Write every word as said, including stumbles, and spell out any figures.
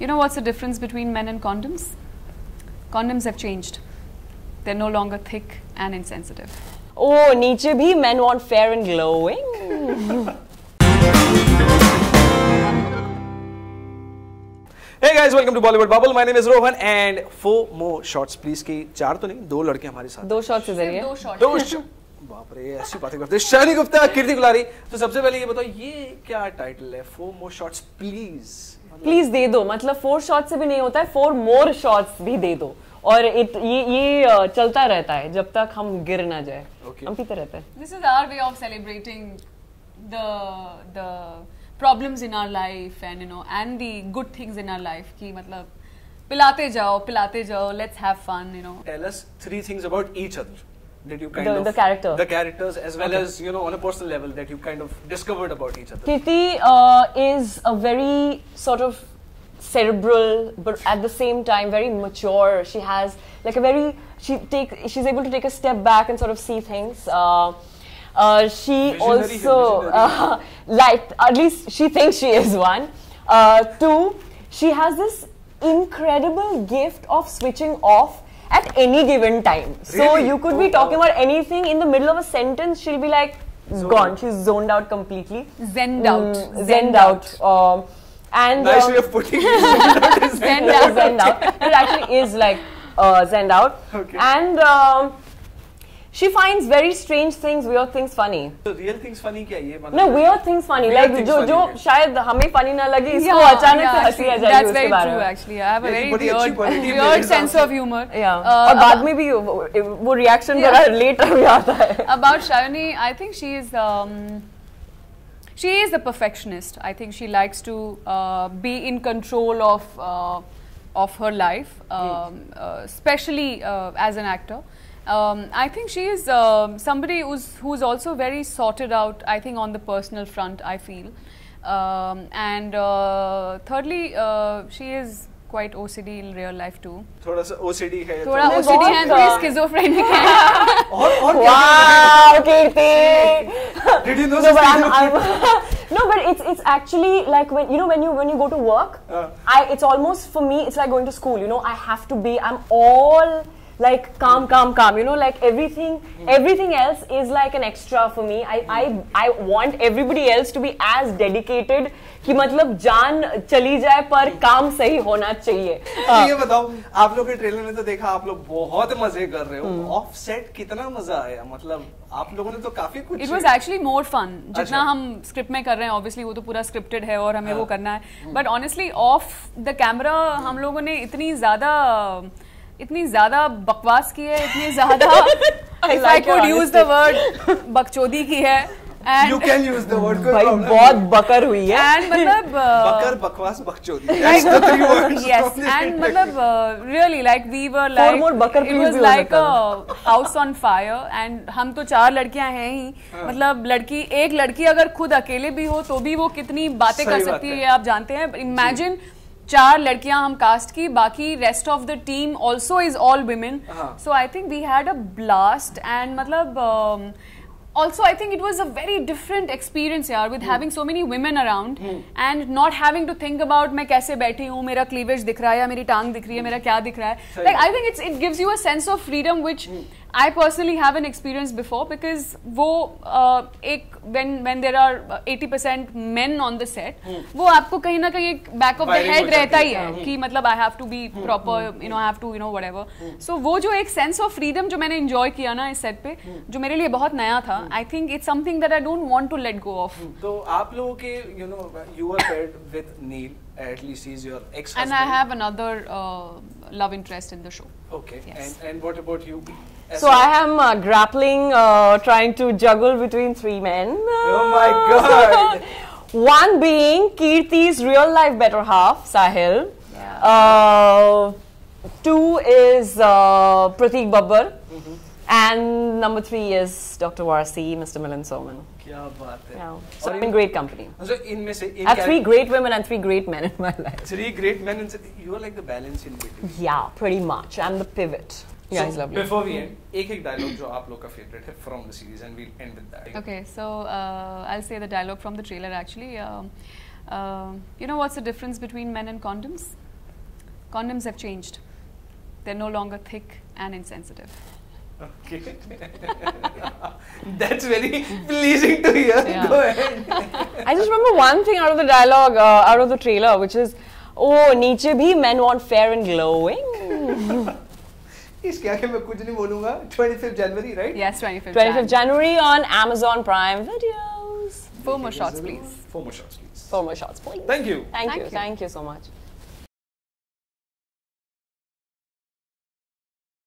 You know what's the difference between men and condoms? Condoms have changed. They're no longer thick and insensitive. Oh, नीचे भी men want fair and glowing. Hey guys, welcome to Bollywood Bubble. My name is Rohan and four more shots please के चार तो नहीं दो लड़के हमारे साथ दो shots इधर दो shots बाप रे ऐसी बातें करते हैं शायनी गुप्ता कीर्ति कुलहारी तो सबसे पहले ये बताओ ये क्या टाइटल है Four More Shots Please please दे दो मतलब फोर शॉट्स से भी नहीं होता है फोर मोर शॉट्स भी दे दो और इत, ये ये चलता रहता है जब तक हम गिर ना जाए okay. हम पीते रहते हैं this is our way of celebrating the the problems in our life and you know and the good things in our life की मतलब पिलाते जाओ पिलाते जाओ let's have fun you know tell us three things about each other that you kind the, of the character the characters as well okay. as you know on a personal level that you kind of discovered about each other Kirti uh, is a very sort of cerebral but at the same time very mature she has like a very she take she's able to take a step back and sort of see things uh, uh, she visionary also uh, like at least she thinks she is one uh, two she has this incredible gift of switching off at any given time really? So you could oh, be talking oh. about anything in the middle of a sentence she'll be like zoned. Gone she's zoned out completely zened out mm, zened, zened out, out. Um, and nice um, way of putting it zened out zened out it actually is like uh, zened out okay. and um, she finds very strange things weird things funny so real things funny kya ye matlab no weird things funny real like things jo funny jo hai. Shayad hame funny na lage isko yeah, achanak yeah, se hansi aa jaye that's very true actually I have a very weird, weird sense of humor yeah uh, aur uh, baad mein bhi wo reaction zara yeah. later bhi aata hai about Sayani I think she is um, she is a perfectionist I think she likes to uh, be in control of uh, of her life um, uh, especially uh, as an actor Um, I think she is uh, somebody who's who's also very sorted out. I think on the personal front, I feel, um, and uh, thirdly, uh, she is quite O C D in real life too. थोड़ा सा O C D है. थोड़ा O C D है और भी schizophrenic है. और और wow, Kirti. Did you know that? No, but no, but it's it's actually like when you know when you when you go to work, uh. I it's almost for me it's like going to school. You know, I have to be. I'm all. Like calm, calm, calm. You know, like everything, everything else is like an extra for me. I, I, I want everybody else to be as dedicated. कि मतलब जान चली जाए पर काम सही होना चाहिए. ये बताओ, आप लोग के ट्रेलर में तो देखा आप लोग बहुत मजे कर रहे हो. ऑफ सेट कितना मजा आया? मतलब आप लोगों ने तो काफी कुछ. It was actually more fun. जितना हम स्क्रिप्ट में कर रहे हैं, obviously वो तो पूरा scripted है और हमें वो करना है. But honestly, off the camera हम लोगों ने इतनी ज़्यादा इतनी ज़्यादा बकवास की है, इतनी ज़्यादा if I could use the word बकचोदी की है and you can use the word कोई problem बहुत बकर हुई है and मतलब बकर बकवास बकचोदी yes and मतलब really like we were like it was like a house on fire and हम तो चार लड़कियां हैं ही मतलब लड़की एक लड़की अगर खुद अकेले भी हो तो भी वो कितनी बातें कर सकती है ये आप जानते हैं imagine चार लड़कियां हम कास्ट की बाकी rest of the team also is all women so I think we had a blast and मतलब also I think it was a very different experience यार with having so many women around and not having to think about मैं कैसे बैठी हूँ मेरा cleavage दिख रहा है या मेरी टांग दिख रही है मेरा क्या दिख रहा है like I think it's it gives you a sense of freedom which I personally haven't experienced before because वो uh, एक when when there are eighty percent men on the set hmm. वो आपको कहीं ना कहीं एक back of the head रहता ही है hmm. कि मतलब I have to be hmm. proper hmm. you know I have to you know whatever hmm. so वो जो एक sense of freedom जो मैंने enjoy किया ना इस set पे hmm. जो मेरे लिए बहुत नया था hmm. I think it's something that I don't want to let go of तो आप लोगों के you know you were paired with Neil at least he's your ex-husband and I have another uh, love interest in the show okay yes. and and what about you As so well? I am uh, grappling uh, trying to juggle between three men oh my god one being Kirti's real life better half Sahil yeah. uh, two is uh, Pratik Babbar mm -hmm. and number three is Doctor Varsi Mister Milan Soman क्या बात है। Yeah. So I'm in great company. So इनमें से I have three great women and three great men in my life. Three great men and you are like the balance in between. Yeah, pretty much. I'm the pivot. Yeah, so it's lovely. Before we end, एक-एक dialogue जो आप लोग का favorite है from the series and we'll end with that. Okay, so uh, I'll say the dialogue from the trailer actually. Uh, uh, you know what's the difference between men and condoms? Condoms have changed. They're no longer thick and insensitive. Okay. That's very pleasing to hear. Yeah. Go ahead. I just remember one thing out of the dialogue, uh, out of the trailer, which is, oh, Nietzsche bhi men want fair and glowing. Iske aage main kuch nahi bolunga. twenty-fifth January, right? Yes, twenty-fifth. twenty-fifth January on Amazon Prime Videos. Four more shots, please. Four more shots, please. Four more shots, please. Thank you. Thank, Thank you. you. Thank you so much.